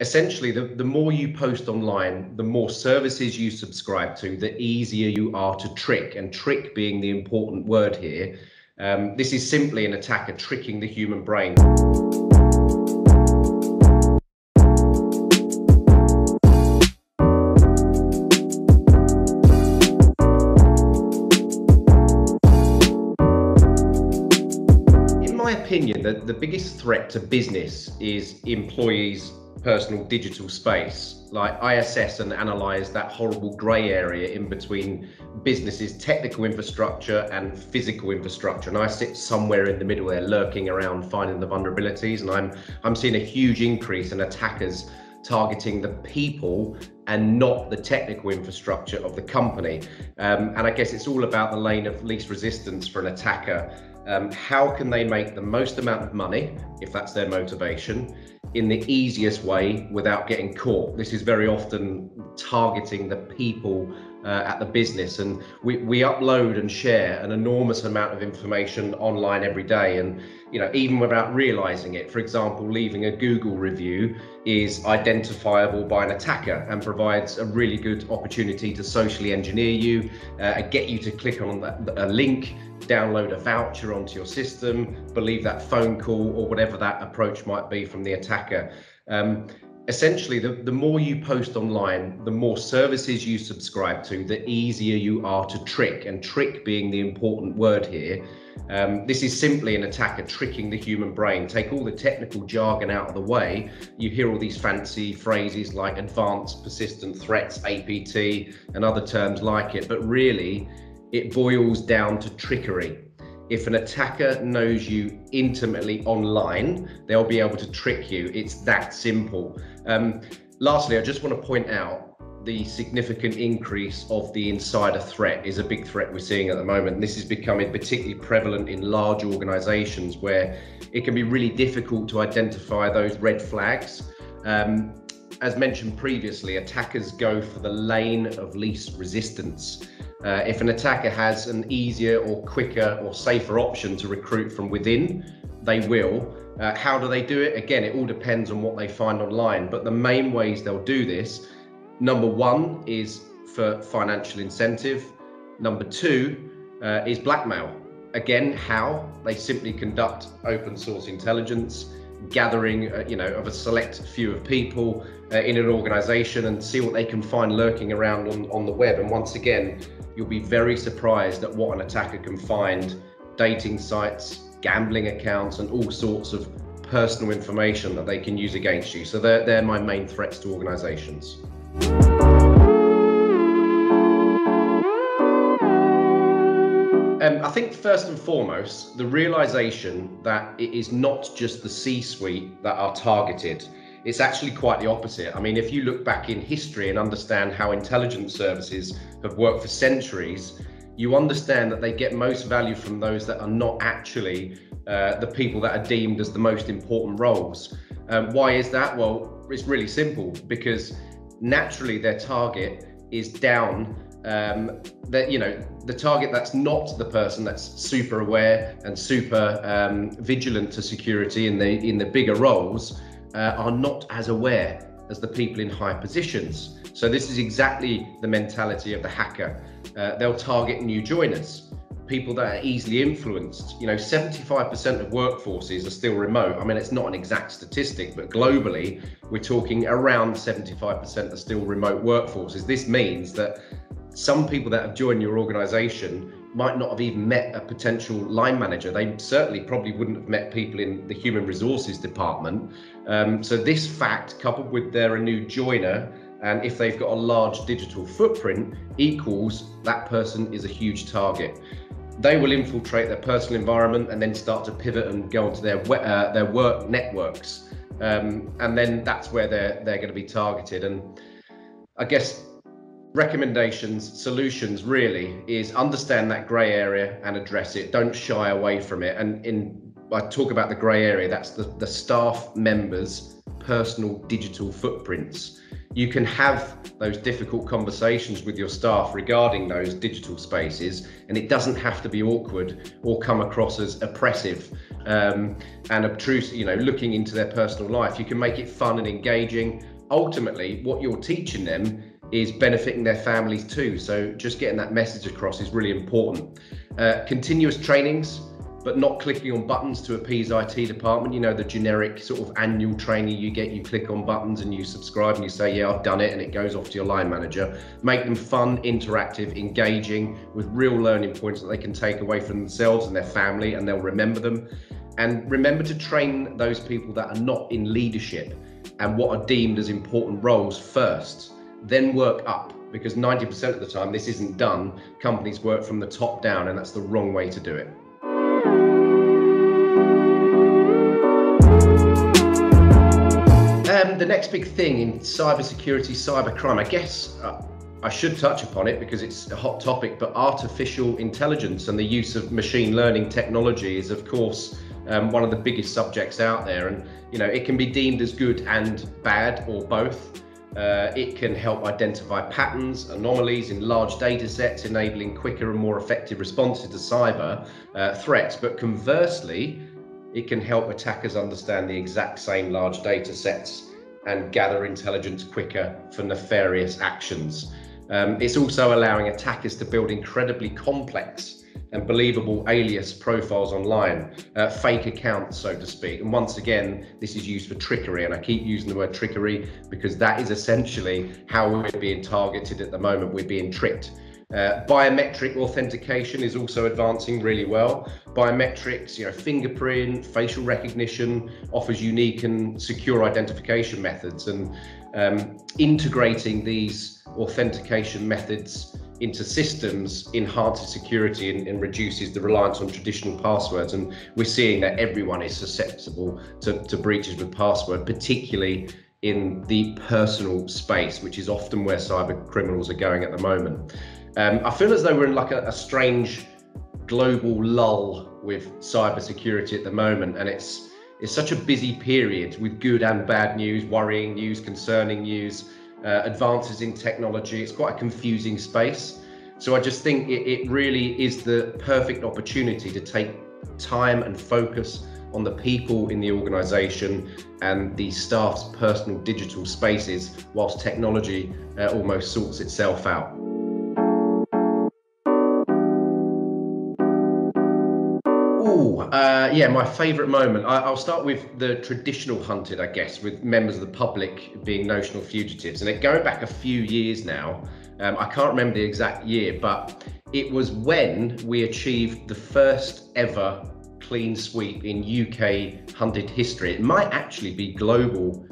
essentially, the more you post online, the more services you subscribe to, the easier you are to trick, and trick being the important word here. This is simply an attacker tricking the human brain. In my opinion, the biggest threat to business is employees' personal digital space. Like, I assess and analyze that horrible gray area in between businesses' technical infrastructure and physical infrastructure, and I sit somewhere in the middle there, lurking around, finding the vulnerabilities, and I'm seeing a huge increase in attackers targeting the people and not the technical infrastructure of the company. And I guess it's all about the lane of least resistance for an attacker. How can they make the most amount of money, if that's their motivation, in the easiest way without getting caught? This is very often targeting the people at the business, and we upload and share an enormous amount of information online every day, and even without realizing it. For example, leaving a Google review is identifiable by an attacker and provides a really good opportunity to socially engineer you, get you to click on a link, download a voucher onto your system, believe that phone call, or whatever that approach might be from the attacker. Essentially, the more you post online, the more services you subscribe to, the easier you are to trick, and trick being the important word here. This is simply an attacker tricking the human brain. Take all the technical jargon out of the way. You hear all these fancy phrases like advanced persistent threats, APT, and other terms like it, but really, it boils down to trickery. If an attacker knows you intimately online, they'll be able to trick you. It's that simple. Lastly, I just want to point out the significant increase of the insider threat is a big threat we're seeing at the moment. And this is becoming particularly prevalent in large organizations, where it can be really difficult to identify those red flags. As mentioned previously, attackers go for the lane of least resistance. If an attacker has an easier or quicker or safer option to recruit from within, they will. How do they do it? Again, it all depends on what they find online, but the main ways they'll do this, number 1 is for financial incentive. Number 2 is blackmail. Again, how? They simply conduct open source intelligence, gathering of a select few of people in an organization, and see what they can find lurking around on the web. And once again, you'll be very surprised at what an attacker can find: dating sites, gambling accounts, and all sorts of personal information that they can use against you. So they're my main threats to organizations. I think first and foremost, the realization that it is not just the C-suite that are targeted. It's actually quite the opposite. I mean, if you look back in history and understand how intelligence services have worked for centuries, you understand that they get most value from those that are not actually the people that are deemed as the most important roles. Why is that? Well, it's really simple, because naturally their target is down. The target that's not the person that's super aware and super vigilant to security in the bigger roles are not as aware as the people in high positions. So this is exactly the mentality of the hacker. They'll target new joiners, people that are easily influenced. 75% of workforces are still remote. I mean, it's not an exact statistic, but globally, we're talking around 75% are still remote workforces. This means that some people that have joined your organization might not have even met a potential line manager. They certainly probably wouldn't have met people in the human resources department. So this fact, coupled with they're a new joiner, and if they've got a large digital footprint, equals that person is a huge target. They will infiltrate their personal environment and then start to pivot and go onto their work networks. And then that's where they're going to be targeted. And I guess recommendations, solutions really is understand that gray area and address it. Don't shy away from it. And I talk about the gray area, that's the staff members' personal digital footprints. You can have those difficult conversations with your staff regarding those digital spaces, and it doesn't have to be awkward or come across as oppressive. and obtrusive, looking into their personal life. You can make it fun and engaging. Ultimately, what you're teaching them is benefiting their families too. So just getting that message across is really important. Continuous trainings, but not clicking on buttons to appease IT department. You know, the generic sort of annual training you get, you click on buttons and you subscribe and you say, yeah, I've done it, and it goes off to your line manager. Make them fun, interactive, engaging, with real learning points that they can take away from themselves and their family, and they'll remember them. And remember to train those people that are not in leadership and what are deemed as important roles first, then work up, because 90% of the time this isn't done. Companies work from the top down, and that's the wrong way to do it. The next big thing in cybersecurity, cybercrime, I guess I should touch upon it because it's a hot topic, but artificial intelligence and the use of machine learning technology is, of course, one of the biggest subjects out there. And, you know, it can be deemed as good and bad, or both. It can help identify patterns, anomalies in large data sets, enabling quicker and more effective responses to cyber threats. But conversely, it can help attackers understand the exact same large data sets and gather intelligence quicker for nefarious actions. It's also allowing attackers to build incredibly complex and believable alias profiles online, fake accounts, so to speak. And once again, this is used for trickery, and I keep using the word trickery because that is essentially how we're being targeted at the moment. We're being tricked. Biometric authentication is also advancing really well. Biometrics, fingerprint, facial recognition, offers unique and secure identification methods, and integrating these authentication methods into systems enhances security and reduces the reliance on traditional passwords. And we're seeing that everyone is susceptible to breaches with password, particularly in the personal space, which is often where cyber criminals are going at the moment. I feel as though we're in like a strange global lull with cybersecurity at the moment, and it's such a busy period with good and bad news, worrying news, concerning news, advances in technology. It's quite a confusing space. So I just think it really is the perfect opportunity to take time and focus on the people in the organization and the staff's personal digital spaces, whilst technology almost sorts itself out. Yeah, my favourite moment. I'll start with the traditional hunted, I guess, with members of the public being notional fugitives. And it going back a few years now, I can't remember the exact year, but it was when we achieved the first ever clean sweep in UK hunted history. It might actually be global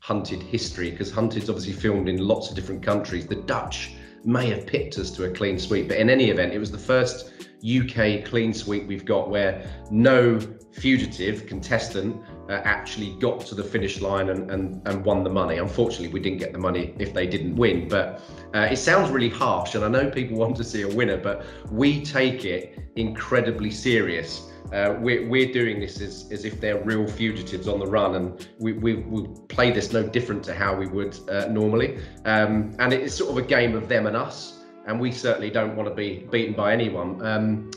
hunted history, because Hunted's obviously filmed in lots of different countries. The Dutch may have pipped us to a clean sweep, but in any event, it was the first UK clean sweep we've got where no fugitive contestant actually got to the finish line and won the money. Unfortunately, we didn't get the money if they didn't win, but it sounds really harsh, and I know people want to see a winner, but we take it incredibly serious. We're doing this as if they're real fugitives on the run, and we play this no different to how we would normally. And it's sort of a game of them and us, and we certainly don't want to be beaten by anyone.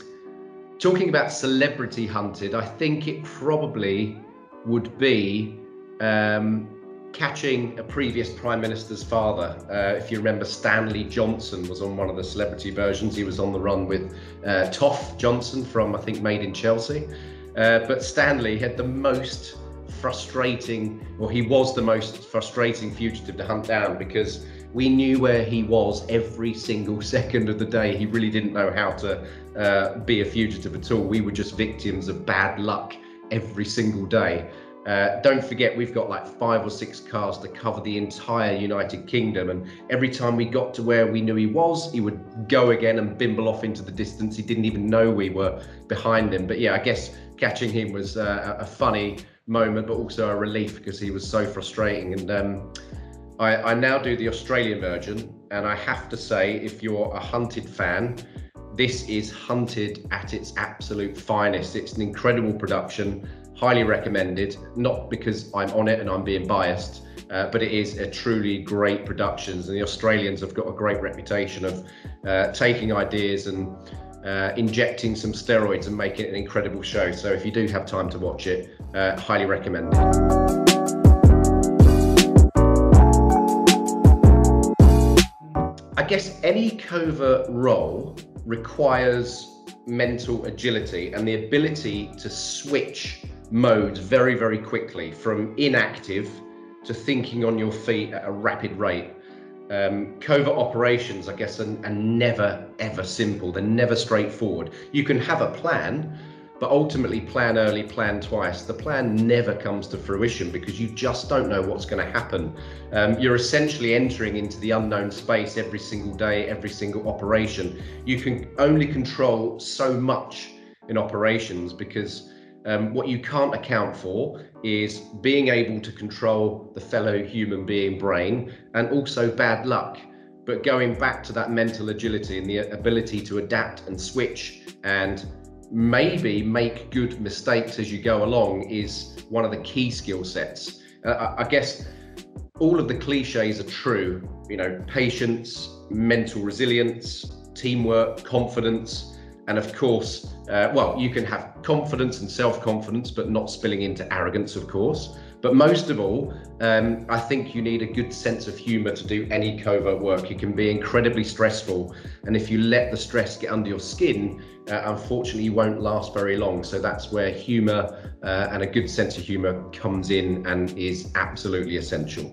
Talking about celebrity hunted, I think it probably would be catching a previous Prime Minister's father. If you remember, Stanley Johnson was on one of the celebrity versions. He was on the run with Toff Johnson from, I think, Made in Chelsea. But Stanley had the most frustrating, or he was the most frustrating fugitive to hunt down, because we knew where he was every single second of the day. He really didn't know how to be a fugitive at all. We were just victims of bad luck every single day. Don't forget, we've got like 5 or 6 cars to cover the entire United Kingdom, and every time we got to where we knew he was, he would go again and bimble off into the distance. He didn't even know we were behind him. But yeah, I guess catching him was a funny moment, but also a relief, because he was so frustrating. And I now do the Australian version, and I have to say, if you're a Hunted fan, this is Hunted at its absolute finest. It's an incredible production, highly recommended, not because I'm on it and I'm being biased, but it is a truly great production. And the Australians have got a great reputation of taking ideas and injecting some steroids and making it an incredible show. So if you do have time to watch it, highly recommend it. I guess any covert role requires mental agility and the ability to switch modes very, very quickly from inactive to thinking on your feet at a rapid rate. Covert operations, I guess, are never, ever simple. They're never straightforward. You can have a plan, but ultimately plan early, plan twice. The plan never comes to fruition because you just don't know what's going to happen. You're essentially entering into the unknown space every single day, every single operation. You can only control so much in operations because what you can't account for is being able to control the fellow human being brain and also bad luck. But going back to that mental agility and the ability to adapt and switch and maybe make good mistakes as you go along is one of the key skill sets. I guess all of the cliches are true, you know, patience, mental resilience, teamwork, confidence, and of course, well, you can have confidence and self-confidence, but not spilling into arrogance, of course. But most of all, I think you need a good sense of humor to do any covert work. It can be incredibly stressful. And if you let the stress get under your skin, unfortunately, you won't last very long. So that's where humor and a good sense of humor comes in and is absolutely essential.